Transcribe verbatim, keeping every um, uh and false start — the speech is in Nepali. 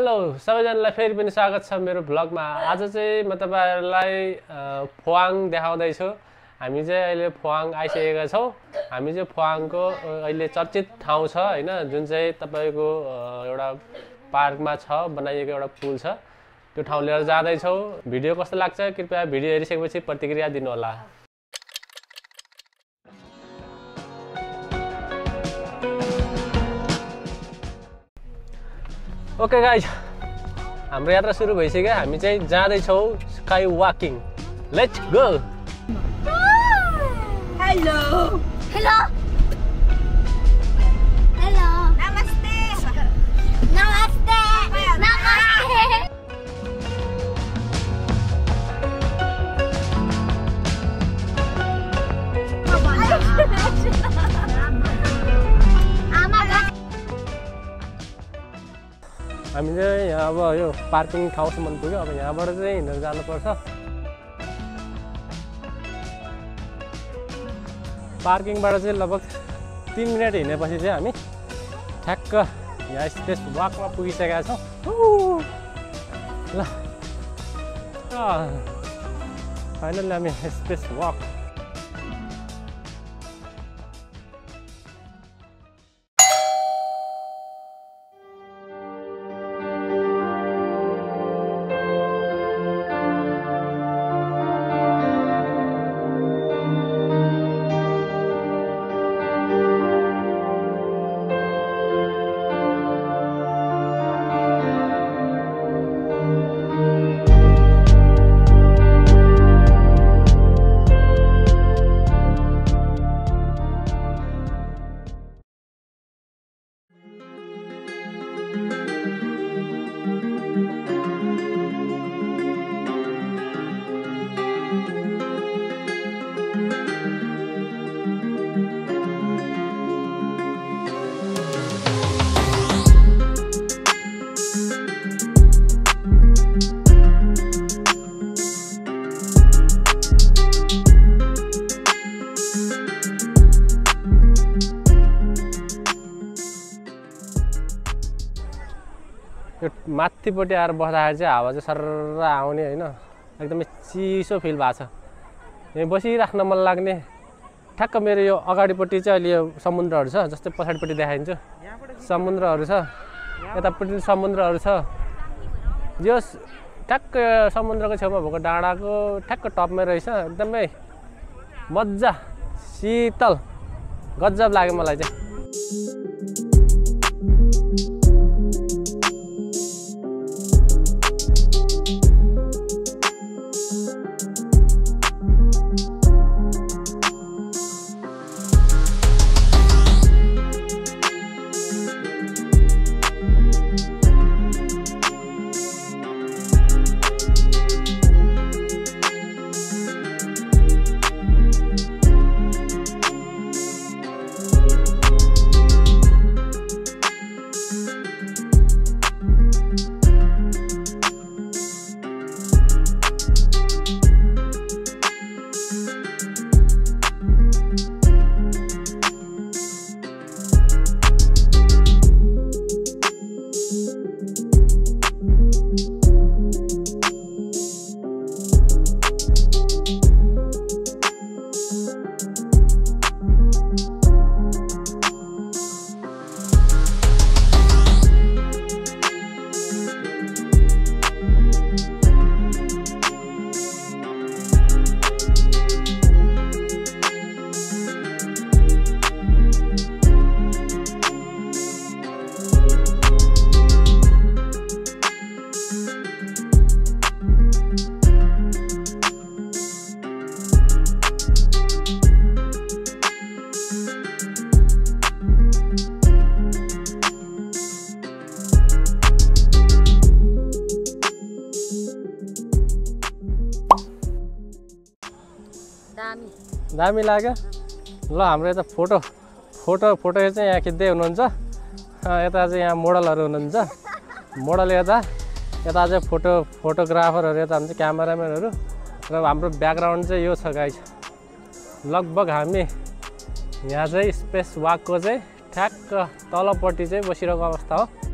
हेलो सबैजनालाई फेरि पनि स्वागत छ मेरो भ्लगमा। आज चाहिँ म तपाईहरुलाई फोआङ देखाउँदै छु। हामी चाहिँ अहिले फोआङ आइसकेका छौ। हामी चाहिँ फोआङको अहिले चर्चित ठाउँ छ हैन, जुन चाहिँ तपाईको एउटा पार्कमा छ, बनाइएको एउटा पुल छ। त्यो ठाउँ लिएर जादै छौ। भिडियो कस्तो लाग्छ कृपया भिडियो हेरिसकेपछि प्रतिक्रिया दिनु होला। ओके गाइज, हाम्रो यात्रा सुरु भइसक्यो। हामी चाहिँ जादै छौ sky walking. Let's go. Hello hello hello नमस्ते नमस्ते नमस्ते। हामी चाहिँ यहाँ अब यो पार्किङ ठाउँसम्म पुग्यो। अब यहाँबाट चाहिँ हिँडेर जानुपर्छ। पार्किङबाट चाहिँ लगभग तीन मिनट हिँडेपछि चाहिँ हामी ठ्याक्क यहाँ स्पेस वाकमा पुगिसकेका छौँ। ल फाइनली हामी स्पेस वाक। माथिपट्टि आएर बस्दाखेरि चाहिँ हावा चाहिँ सर्र आउने हैन, एकदमै चिसो फिल भएको छ। यहाँ बसिराख्न मन लाग्ने ठ्याक्क मेरो यो अगाडिपट्टि चाहिँ अहिले यो समुद्रहरू छ, जस्तै पछाडिपट्टि देखाइन्छ समुद्रहरू छ, यतापट्टि समुद्रहरू छ। यो ठ्याक्क समुद्रको छेउमा भएको डाँडाको ठ्याक्क टपमै रहेछ। एकदमै मजा शीतल गजब लाग्यो मलाई चाहिँ। दामी लाग्यो। ल हाम्रो यता फोटो फोटो फोटो चाहिँ यहाँ खिच्दै हुनुहुन्छ। यता चाहिँ यहाँ मोडलहरू हुनुहुन्छ, मोडल यता यता चाहिँ फोटो फोटोग्राफरहरू यता हुन्छ क्यामेराम्यानहरू। र हाम्रो ब्याकग्राउन्ड चाहिँ यो छ गाइस। लगभग हामी यहाँ चाहिँ स्पेस वाकको चाहिँ ठ्याक्क तलपट्टि चाहिँ बसिरहेको अवस्था हो।